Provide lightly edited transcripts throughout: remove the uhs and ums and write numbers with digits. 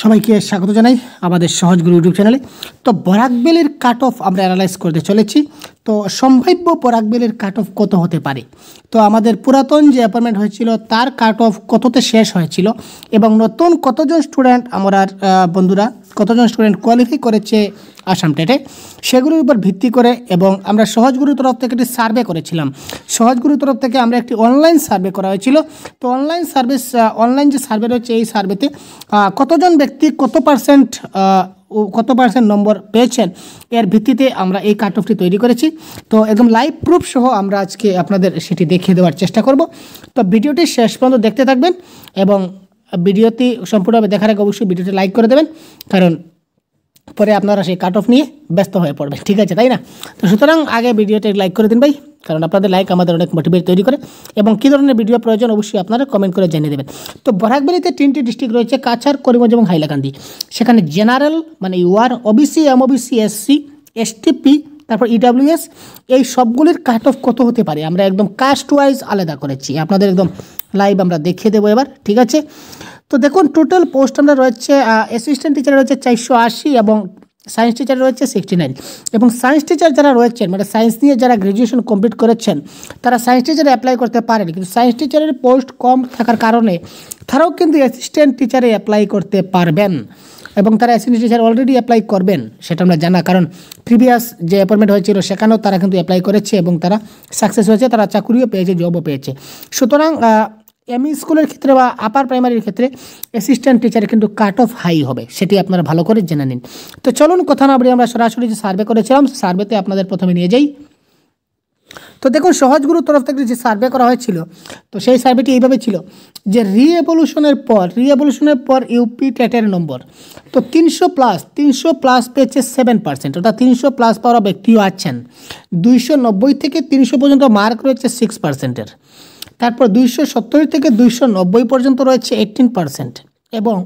সবাইকে স্বাগত জানাই আমাদের সহজ গুরু ইউটিউব চ্যানেলে। তো বরাক ভ্যালির কাট অফ আমরা অ্যানালাইজ করতে চলেছি। তো সম্ভাব্য বরাক ভ্যালির কাট অফ কত হতে পারে, তো আমাদের পুরাতন যে অ্যাপয়েন্টমেন্ট হয়েছিল তার কাট অফ কততে শেষ হয়েছিল এবং নতুন কতজন স্টুডেন্ট আমরা বন্ধুরা কতজন স্টুডেন্ট কোয়ালিফাই করেছে আসাম টেটে সেগুলোর উপর ভিত্তি করে, এবং আমরা সহজ গুরুর তরফ থেকে একটি সার্ভে করেছিলাম। সহজ গুরুর তরফ থেকে আমরা একটি অনলাইন সার্ভে করা হয়েছিল। তো অনলাইন যে সার্ভে রয়েছে এই সার্ভেতে কতজন ব্যক্তি কত পার্সেন্ট নম্বর পেয়েছেন এর ভিত্তিতে আমরা এই কাট অফটি তৈরি করেছি। তো একদম লাইভ প্রুফ সহ আমরা আজকে আপনাদের সেটি দেখিয়ে দেওয়ার চেষ্টা করব। তো ভিডিওটি শেষ পর্যন্ত দেখতে থাকবেন এবং ভিডিওটি সম্পূর্ণভাবে দেখার আগে অবশ্যই ভিডিওটি লাইক করে দেবেন, কারণ পরে আপনারা সেই কাট অফ নিয়ে ব্যস্ত হয়ে পড়বেন, ঠিক আছে, তাই না? তো সুতরাং আগে ভিডিওটি লাইক করে দিন ভাই, কারণ আপনাদের লাইক আমাদের অনেক মোটিভেট তৈরি করে। এবং কী ধরনের ভিডিও প্রয়োজন অবশ্যই আপনারা কমেন্ট করে জানিয়ে দেবেন। তো বরাক ভ্যালিতে 3টি ডিস্ট্রিক্ট রয়েছে, কাছাড়, করিমগঞ্জ এবং হাইলাকান্দি। সেখানে জেনারেল মানে UR, OBC, MOBC, SC, STP, তারপর ইডাব্লিউএস, এই সবগুলির কাট অফ কত হতে পারে আমরা একদম কাস্ট ওয়াইজ আলাদা করেছি, আপনাদের একদম লাইভ আমরা দেখিয়ে দেবো এবার, ঠিক আছে? তো দেখুন টোটাল পোস্ট আমরা রয়েছে অ্যাসিস্ট্যান্ট টিচার রয়েছে 480 এবং সায়েন্স টিচার রয়েছে 69। এবং সায়েন্স টিচার যারা রয়েছেন মানে সায়েন্স নিয়ে যারা গ্র্যাজুয়েশন কমপ্লিট করেছেন তারা সায়েন্স টিচারে অ্যাপ্লাই করতে পারেন, কিন্তু সায়েন্স টিচারের পোস্ট কম থাকার কারণে তারাও কিন্তু অ্যাসিস্ট্যান্ট টিচারে অ্যাপ্লাই করতে পারবেন এবং তারা অ্যাসিস্ট্যান্ট টিচার অলরেডি অ্যাপ্লাই করবেন, সেটা আমরা জানা, কারণ প্রিভিয়াস যে অ্যাপয়েন্টমেন্ট হয়েছিল সেখানেও তারা কিন্তু অ্যাপ্লাই করেছে এবং তারা সাকসেস হয়েছে, তারা চাকরিও পেয়েছে, জবও পেয়েছে। সুতরাং এমই স্কুলের ক্ষেত্রে বা আপার প্রাইমারির ক্ষেত্রে অ্যাসিস্ট্যান্ট টিচারে কিন্তু কাট অফ হাই হবে, সেটি আপনারা ভালো করে জেনে নিন। তো চলুন কথা না বলে আমরা সরাসরি যে সার্ভে করেছিলাম সার্ভেতে আপনাদের প্রথমে নিয়ে যাই। তো দেখুন সহজ গুরুর তরফ থেকে যে সার্ভে করা হয়েছিল তো সেই সার্ভেটি এইভাবে ছিল যে রিএভলিউশনের পর ইউপি টেটের নম্বর তো 300+ পেয়েছে 7%, অর্থাৎ 300+ পাওয়া ব্যক্তিও আছেন। 290 থেকে 300 পর্যন্ত মার্ক রয়েছে 6%। তারপর 270 থেকে 290 পর্যন্ত রয়েছে 18% এবং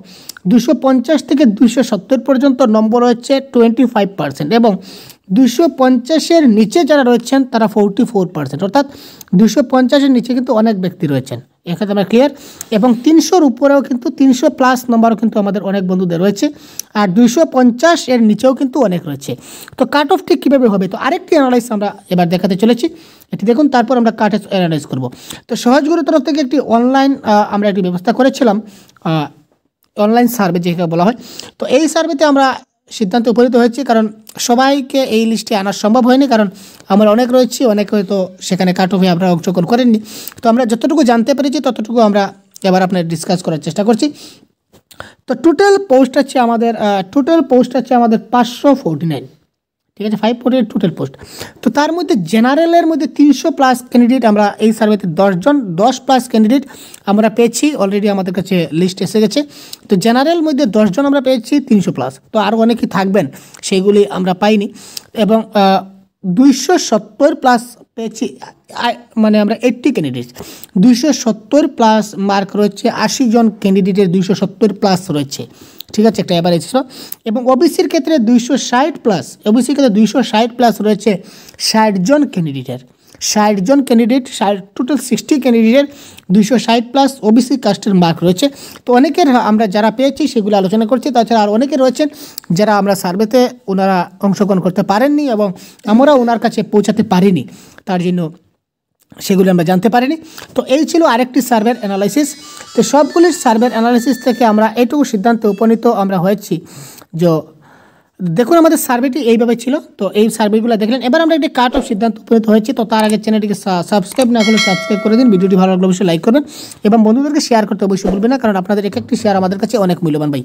250 থেকে 270 পর্যন্ত নম্বর রয়েছে 25% এবং 250-এর নিচে যারা রয়েছেন তারা 44%, অর্থাৎ 250-এর নিচে কিন্তু অনেক ব্যক্তি রয়েছেন, এক্ষেত্রে আমরা ক্লিয়ার। এবং 300-র উপরেও কিন্তু 300+ নম্বরও কিন্তু আমাদের অনেক বন্ধুদের রয়েছে, আর 250-এর নিচেও কিন্তু অনেক রয়েছে। তো কাট অফ ঠিক কীভাবে হবে তো আরেকটি অ্যানালাইস আমরা এবার দেখাতে চলেছি, এটি দেখুন, তারপর আমরা কাট অফ অ্যানালাইজ করব। তো সহজ গুরুর তরফ থেকে একটি অনলাইন আমরা একটি ব্যবস্থা করেছিলাম, অনলাইন সার্ভে যেটা বলা হয়। তো এই সার্ভেতে আমরা সিদ্ধান্তে উপনীত হয়েছি, কারণ সবাইকে এই লিস্টে আনা সম্ভব হয়নি, কারণ আমরা অনেক রয়েছি, অনেকে হয়তো সেখানে কাট অফে আমরা অংশগ্রহণ করেননি। তো আমরা যতটুকু জানতে পেরেছি ততটুকু আমরা এবার আপনার ডিসকাস করার চেষ্টা করছি। তো টোটাল পোস্ট আছে আমাদের 549, ঠিক আছে, 549 টোটাল পোস্ট। তো তার মধ্যে জেনারেলের মধ্যে 300+ ক্যান্ডিডেট আমরা এই সার্ভেতে 10জন 10+ ক্যান্ডিডেট আমরা পেয়েছি, অলরেডি আমাদের কাছে লিস্ট এসে গেছে। তো জেনারেল মধ্যে 10জন আমরা পেয়েছি 300+, তো আরও অনেকেই থাকবেন সেগুলি আমরা পাইনি। এবং 270+ পেয়েছি মানে আমরা 80 ক্যান্ডিডেট, 270+ মার্ক রয়েছে 80 জন ক্যান্ডিডেটের 270+ রয়েছে, ঠিক আছে, একটা অ্যাভারেজ ছিল। এবং ওবিসির ক্ষেত্রে 260+, ওবিসির ক্ষেত্রে 260+ রয়েছে 60 জন ক্যান্ডিডেটের, 60 জন ক্যান্ডিডেট, টোটাল 60 ক্যান্ডিডেটের 260+ ওবিসি কাস্টের মার্ক রয়েছে। তো অনেকের আমরা যারা পেয়েছি সেগুলো আলোচনা করছি, তাছাড়া আর অনেকে রয়েছেন যারা আমরা সার্ভেতে ওনারা অংশগ্রহণ করতে পারেননি এবং আমরা ওনার কাছে পৌঁছাতে পারিনি, তার জন্য সেগুলো আমরা জানতে পারিনি। তো এই ছিল আরেকটি সার্ভের অ্যানালাইসিস। তো সবগুলির সার্ভের অ্যানালাইসিস থেকে আমরা এটুকু সিদ্ধান্তে উপনীত আমরা হয়েছি যে দেখুন আমাদের সার্ভেটি এইভাবে ছিল। তো এই সার্ভেগুলো দেখলেন, এবার আমরা একটি কাট অফ সিদ্ধান্ত উপনীত হয়েছি। তো তার আগে চ্যানেলটিকে সাবস্ক্রাইব না করলে সাবস্ক্রাইব করে দিন, ভিডিওটি ভালো লাগলে অবশ্যই লাইক করবেন এবং বন্ধুদেরকে শেয়ার করতে অবশ্যই ভুলবেন না, কারণ আপনাদের এক একটি শেয়ার আমাদের কাছে অনেক মূল্যবান ভাই,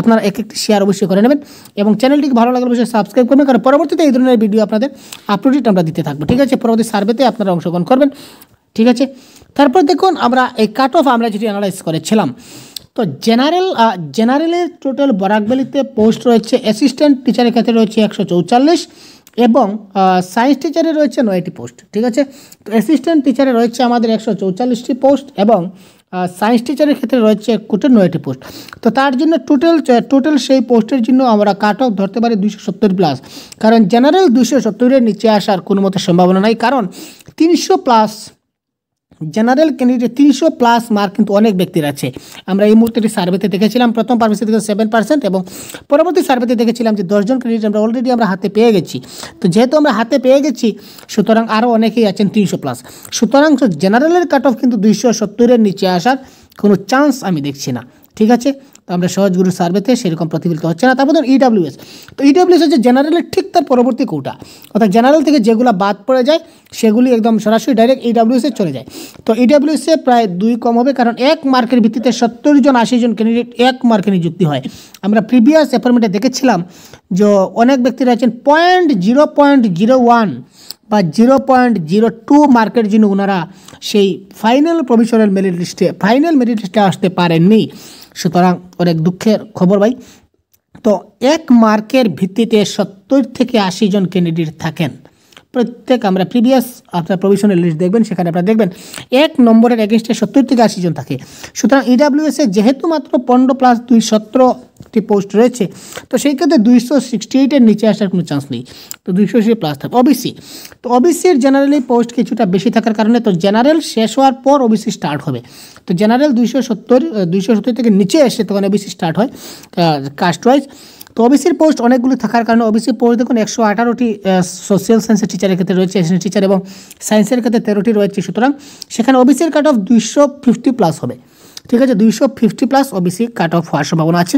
আপনারা এক একটি শেয়ার অবশ্যই করে নেবেন এবং চ্যানেলটিকে ভালো লাগলে অবশ্যই সাবস্ক্রাইব করবেন, কারণ পরবর্তীতে এই ধরনের ভিডিও আপনাদের আপলোডেড আমরা দিতে থাকবো, ঠিক আছে, পরবর্তী সার্ভেতে আপনারা অংশগ্রহণ করবেন, ঠিক আছে। তারপর দেখুন আমরা এই কাট অফ আমরা যেটি অ্যানালাইজ করেছিলাম, তো জেনারেলের টোটাল বরাক ভ্যালিতে পোস্ট রয়েছে অ্যাসিস্ট্যান্ট টিচারের ক্ষেত্রে রয়েছে 144 এবং সায়েন্স টিচারে রয়েছে 9টি পোস্ট, ঠিক আছে। তো অ্যাসিস্ট্যান্ট টিচারে রয়েছে আমাদের 144টি পোস্ট এবং সায়েন্স টিচারের ক্ষেত্রে রয়েছে 9টি পোস্ট। তো তার জন্য টোটাল সেই পোস্টের জন্য আমরা কাট অফ ধরতে পারি 270+, কারণ জেনারেল 270-এর নিচে আসার কোনো মতো সম্ভাবনা নাই, কারণ 300+ জেনারেল ক্যান্ডিডেট 300+ মার্ক কিন্তু অনেক ব্যক্তির আছে। আমরা এই মুহূর্তে সার্ভেতে দেখেছিলাম প্রথম পারমিশন থেকে 7% এবং পরবর্তী সার্ভেতে দেখেছিলাম যে 10 জন ক্যান্ডিডেট আমরা অলরেডি হাতে পেয়ে গেছি। তো যেহেতু আমরা হাতে পেয়ে গেছি সুতরাং আরও অনেকেই আছেন 300+। সুতরাং জেনারেলের কাট অফ কিন্তু 270-এর নিচে আসার কোনো চান্স আমি দেখছি না, ঠিক আছে। তো আমরা সহজ গুরু সার্ভেতে সেরকম প্রতিফলিত হচ্ছে না। তারপর ইডাব্লিউএস, তো ইডাব্লিউএস হচ্ছে জেনারেলের ঠিক তার পরবর্তী কোটা, অর্থাৎ জেনারেল থেকে যেগুলো বাদ পড়ে যায় সেগুলি একদম সরাসরি ডাইরেক্ট ইডাব্লিউএসে চলে যায়। তো ইডাব্লিউএসে প্রায় 2 কম হবে, কারণ 1 মার্কের ভিত্তিতে 70 জন 80 জন ক্যান্ডিডেট 1 মার্কে নিযুক্তি হয়। আমরা প্রিভিয়াস অ্যাপয়েন্টমেন্টে দেখেছিলাম যে অনেক ব্যক্তিরা আছেন 0.01 বা 0.02 মার্কের জন্য ওনারা সেই ফাইনাল প্রভিশনাল মেরিট লিস্টে আসতে পারেননি। সুতরাং অনেক দুঃখের খবর ভাই। তো 1 মার্কের ভিত্তিতে 70 থেকে 80 জন ক্যান্ডিডেট থাকেন প্রত্যেক। আমরা প্রিভিয়াস আপনার প্রভিশনাল লিস্ট দেখবেন, সেখানে আপনারা দেখবেন 1 নম্বরের এগেনস্টে 70 থেকে 80 জন থাকে। সুতরাং ইডাব্লিউএসে যেহেতু মাত্র 15+217টি পোস্ট রয়েছে, তো সেই ক্ষেত্রে 268-এর নিচে আসার কোনো চান্স নেই। তো 260+ থাকে ওবিসি। তো ওবিসির জেনারেলি পোস্ট কিছুটা বেশি থাকার কারণে তো জেনারেল শেষ হওয়ার পর ওবিসি স্টার্ট হবে। তো জেনারেল 270 থেকে নিচে এসে তখন ওবিসি স্টার্ট হয় কাস্ট ওয়াইজ। তো ওবিসির পোস্ট অনেকগুলো থাকার কারণে ওবিসি পোস্ট দেখুন 118টি সোশ্যাল সায়েন্সের টিচারের ক্ষেত্রে রয়েছে, এসএসসি টিচার এবং সায়েন্সের ক্ষেত্রে 13টি রয়েছে। সুতরাং সেখানে ওবিসির কাট অফ 250+ হবে, ঠিক আছে। 250+ ওবিসি কাট অফ হওয়ার সম্ভাবনা আছে।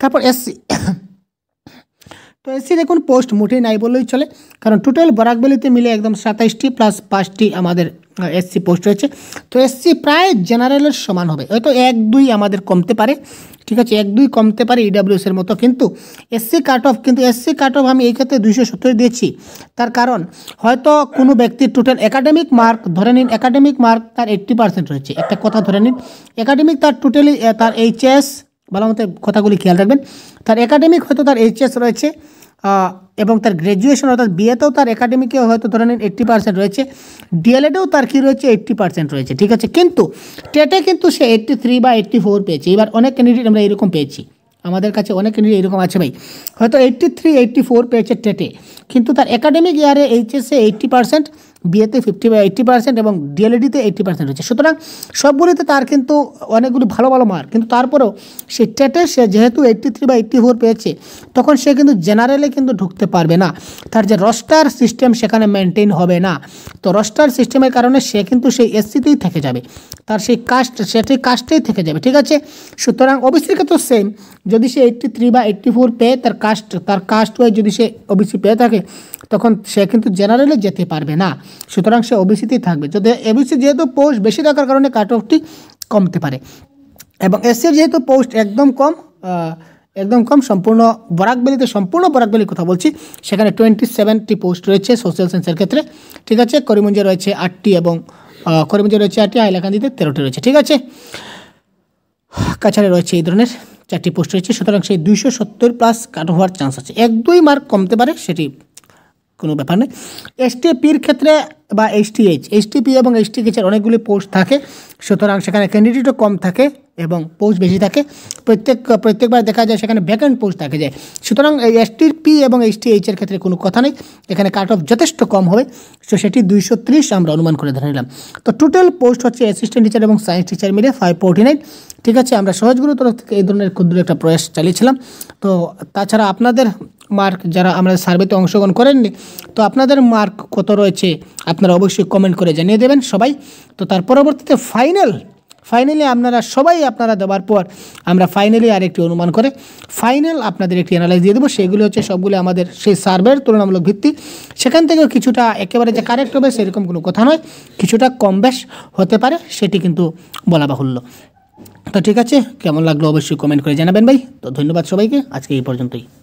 তারপর এসসি, তো এসসি দেখুন পোস্ট মোটেই নাই বললেই চলে, কারণ টোটাল বরাক ভ্যালিতে মিলে একদম 27টি + 5টি আমাদের এসসি পোস্ট রয়েছে। তো এসসি প্রায় জেনারেলের সমান হবে, হয়তো 1-2 আমাদের কমতে পারে, ঠিক আছে, 1-2 কমতে পারে ইডাব্লিউএসের মতো। কিন্তু এসসি কাট অফ আমি এই ক্ষেত্রে 270 দিয়েছি, তার কারণ হয়তো কোনো ব্যক্তির টোটাল একাডেমিক মার্ক ধরে নিন, একাডেমিক মার্ক তার 80% রয়েছে, একটা কথা ধরে নিন একাডেমিক তার টোটালি তার এইচএস, ভালো মতো কথাগুলি খেয়াল রাখবেন, তার একাডেমিক হয়তো তার এইচএস রয়েছে এবং তার গ্র্যাজুয়েশন অর্থাৎ বিএতেও তার একাডেমিকে হয়তো ধরে নিন 80% রয়েছে, ডিএলএডেও তার কী রয়েছে 80% রয়েছে, ঠিক আছে। কিন্তু টেটে কিন্তু সে 83 বা 84 পেয়েছে। এবার অনেক ক্যান্ডিডেট আমরা এরকম পেয়েছি, আমাদের কাছে অনেক ক্যান্ডিডেট এরকম আছে ভাই, হয়তো 83-84 পেয়েছে টেটে, কিন্তু তার একাডেমিক ইয়ারে এইচএসে 80%, বিএতে 50 বা 80% এবং ডিএলএডিতে 80% রয়েছে। সুতরাং সবগুলিতে তার কিন্তু অনেকগুলি ভালো ভালো মার্ক, কিন্তু তারপরেও সে টেটে সে যেহেতু 83 বা 84 পেয়েছে, তখন সে কিন্তু জেনারেলে কিন্তু ঢুকতে পারবে না, তার যে রস্টার সিস্টেম সেখানে মেনটেন হবে না। তো রস্টার সিস্টেমের কারণে সে কিন্তু সেই এসসিতেই থেকে যাবে, তার সেই কাস্ট সেটাই কাস্টেই থেকে যাবে, ঠিক আছে। সুতরাং ওবিসির ক্ষেত্রে সেম, যদি সে 83 বা 84 পেয়ে তার কাস্ট ওয়াইজ যদি সে ওবিসি পেয়ে থাকে, তখন সে কিন্তু জেনারেলে যেতে পারবে না। সুতরাং সে ওবিসিতেই থাকবে। যদি এবিসি যেহেতু পোস্ট বেশি থাকার কারণে কাট অফটি কমতে পারে এবং এসসির যেহেতু পোস্ট একদম কম, সম্পূর্ণ বরাক ভ্যালিতে, সম্পূর্ণ বরাক ভ্যালির কথা বলছি, সেখানে 27টি পোস্ট রয়েছে সোশ্যাল সায়েন্সের ক্ষেত্রে, ঠিক আছে। করিমগঞ্জে রয়েছে 8টি এবং হাইলাকান্দিতে 13টি রয়েছে, ঠিক আছে। কাছারে রয়েছে এই ধরনের 4টি পোস্ট রয়েছে। সুতরাং সেই 270+ কাট হওয়ার চান্স আছে, 1-2 মার্ক কমতে পারে, সেটি কোনো ব্যাপার নেই। এসটিপির ক্ষেত্রে বা এইচটিপি এবং এইচটিএইচের অনেকগুলি পোস্ট থাকে, সুতরাং সেখানে ক্যান্ডিডেটও কম থাকে এবং পোস্ট বেশি থাকে। প্রত্যেকবার দেখা যায় সেখানে ভ্যাকেন্ট পোস্ট থাকে যায়। সুতরাং এই এসটিপি এবং এইচটিএইচের ক্ষেত্রে কোনো কথা নেই, এখানে কাট অফ যথেষ্ট কম হবে। তো সেটি 230 আমরা অনুমান করে ধরে নিলাম। তো টোটাল পোস্ট হচ্ছে অ্যাসিস্ট্যান্ট টিচার এবং সায়েন্স টিচার মিলে 549, ঠিক আছে। আমরা সহজ গুরুর তরফ থেকে এই ধরনের ক্ষুদ্র একটা প্রয়াস চালিয়েছিলাম। তো তাছাড়া আপনাদের মার্ক, যারা আমাদের সার্ভেতে অংশগ্রহণ করেননি, তো আপনাদের মার্ক কত রয়েছে আপনারা অবশ্যই কমেন্ট করে জানিয়ে দেবেন সবাই। তো তার পরবর্তীতে ফাইনালি আপনারা দেওয়ার পর আমরা ফাইনালি আরেকটি অনুমান করে ফাইনাল আপনাদের একটি অ্যানালাইজ দিয়ে দেবো। সেগুলি হচ্ছে সবগুলো আমাদের সেই সার্ভের তুলনামূলক ভিত্তি, সেখান থেকেও কিছুটা একেবারে যে কারেক্ট হবে সেরকম কোনো কথা নয়, কিছুটা কম বেশ হতে পারে, সেটি কিন্তু বলা বাহুল্য। তো ঠিক আছে, কেমন লাগলো অবশ্যই কমেন্ট করে জানাবেন ভাই। তো ধন্যবাদ সবাইকে, আজকে এই পর্যন্তই।